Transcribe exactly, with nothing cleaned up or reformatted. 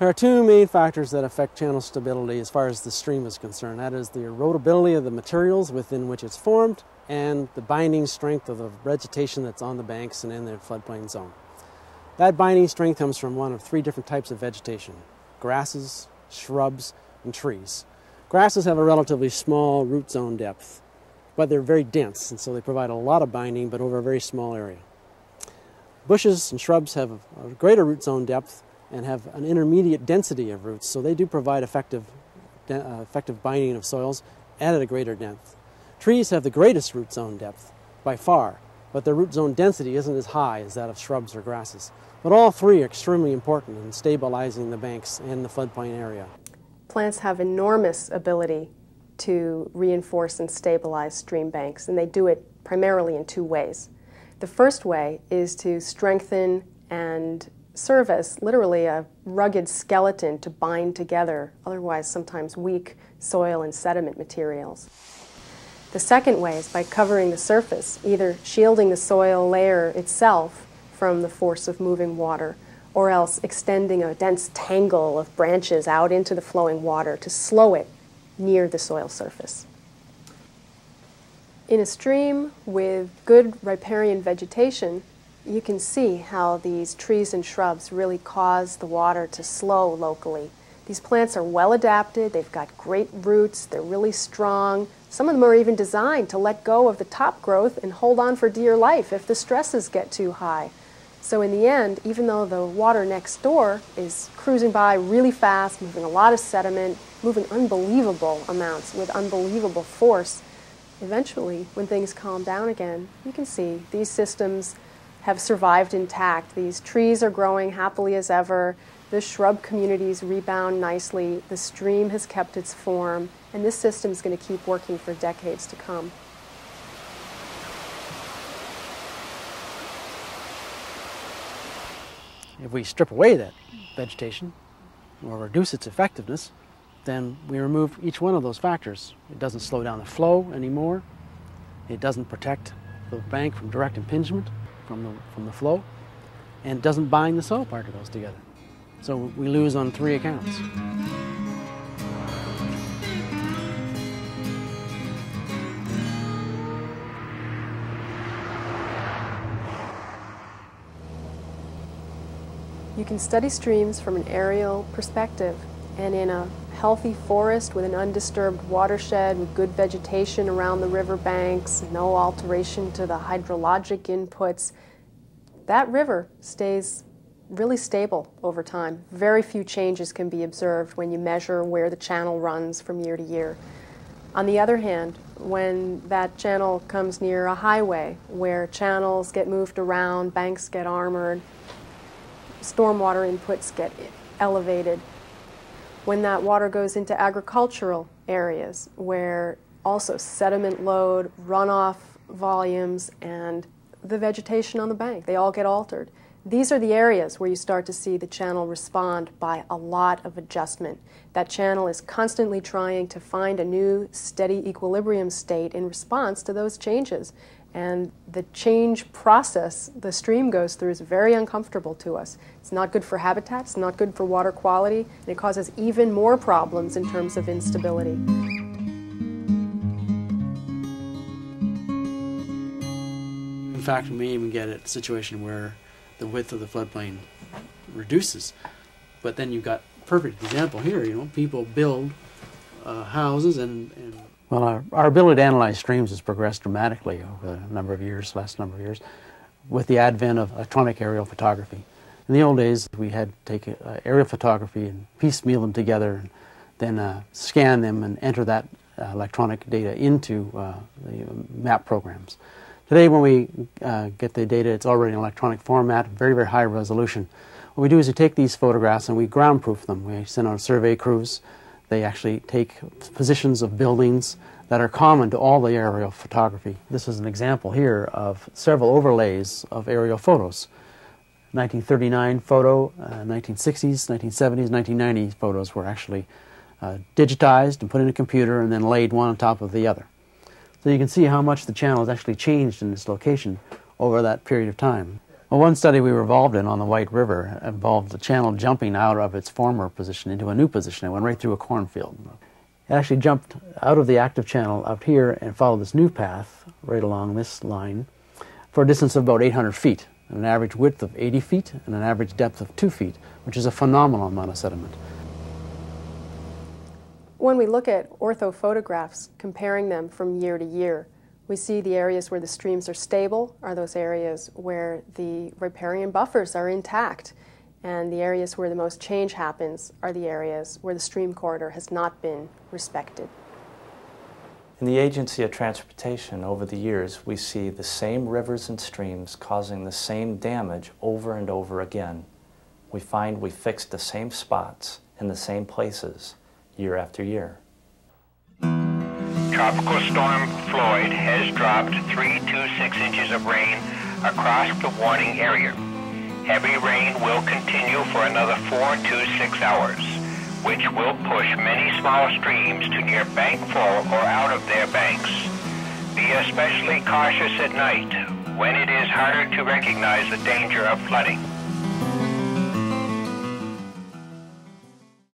There are two main factors that affect channel stability as far as the stream is concerned. That is the erodibility of the materials within which it's formed and the binding strength of the vegetation that's on the banks and in the floodplain zone. That binding strength comes from one of three different types of vegetation: grasses, shrubs, and trees. Grasses have a relatively small root zone depth, but they're very dense, and so they provide a lot of binding, but over a very small area. Bushes and shrubs have a greater root zone depth and have an intermediate density of roots, so they do provide effective, uh, effective binding of soils and at a greater depth. Trees have the greatest root zone depth by far, but their root zone density isn't as high as that of shrubs or grasses. But all three are extremely important in stabilizing the banks and the floodplain area. Plants have enormous ability to reinforce and stabilize stream banks, and they do it primarily in two ways. The first way is to strengthen and serve as literally a rugged skeleton to bind together otherwise sometimes weak soil and sediment materials. The second way is by covering the surface, either shielding the soil layer itself from the force of moving water or else extending a dense tangle of branches out into the flowing water to slow it near the soil surface. In a stream with good riparian vegetation, you can see how these trees and shrubs really cause the water to slow locally. These plants are well adapted, they've got great roots, they're really strong. Some of them are even designed to let go of the top growth and hold on for dear life if the stresses get too high. So in the end, even though the water next door is cruising by really fast, moving a lot of sediment, moving unbelievable amounts with unbelievable force, eventually when things calm down again, you can see these systems have survived intact. These trees are growing happily as ever, the shrub communities rebound nicely, the stream has kept its form, and this system is going to keep working for decades to come. If we strip away that vegetation or reduce its effectiveness, then we remove each one of those factors. It doesn't slow down the flow anymore, it doesn't protect the bank from direct impingement From the, from the flow, and doesn't bind the soil particles together. So we lose on three accounts. You can study streams from an aerial perspective, and in a healthy forest with an undisturbed watershed with good vegetation around the river banks, no alteration to the hydrologic inputs, that river stays really stable over time. Very few changes can be observed when you measure where the channel runs from year to year. On the other hand, when that channel comes near a highway where channels get moved around, banks get armored, stormwater inputs get elevated, when that water goes into agricultural areas where also sediment load, runoff volumes, and the vegetation on the bank, they all get altered. These are the areas where you start to see the channel respond by a lot of adjustment. That channel is constantly trying to find a new steady equilibrium state in response to those changes. And the change process the stream goes through is very uncomfortable to us. It's not good for habitat, it's not good for water quality, and it causes even more problems in terms of instability. In fact, we may even get a situation where the width of the floodplain reduces. But then you've got a perfect example here, you know, people build uh, houses and, and Well, our, our ability to analyze streams has progressed dramatically over a number of years, last number of years, with the advent of electronic aerial photography. In the old days, we had to take uh, aerial photography and piecemeal them together, and then uh, scan them and enter that uh, electronic data into uh, the map programs. Today, when we uh, get the data, it's already in electronic format, very, very high resolution. What we do is we take these photographs and we ground-proof them. We send out survey crews. They actually take positions of buildings that are common to all the aerial photography. This is an example here of several overlays of aerial photos. nineteen thirty-nine photo, uh, nineteen sixties, nineteen seventies, nineteen nineties photos were actually uh, digitized and put in a computer and then laid one on top of the other. So you can see how much the channel has actually changed in its location over that period of time. Well, one study we were involved in on the White River involved the channel jumping out of its former position into a new position. It went right through a cornfield. It actually jumped out of the active channel out here and followed this new path right along this line for a distance of about eight hundred feet, and an average width of eighty feet and an average depth of two feet, which is a phenomenal amount of sediment. When we look at orthophotographs, comparing them from year to year, we see the areas where the streams are stable are those areas where the riparian buffers are intact, and the areas where the most change happens are the areas where the stream corridor has not been respected. In the Agency of Transportation over the years, we see the same rivers and streams causing the same damage over and over again. We find we fix the same spots in the same places year after year. Tropical Storm Floyd has dropped three to six inches of rain across the warning area. Heavy rain will continue for another four to six hours, which will push many small streams to near bank full or out of their banks. Be especially cautious at night when it is harder to recognize the danger of flooding.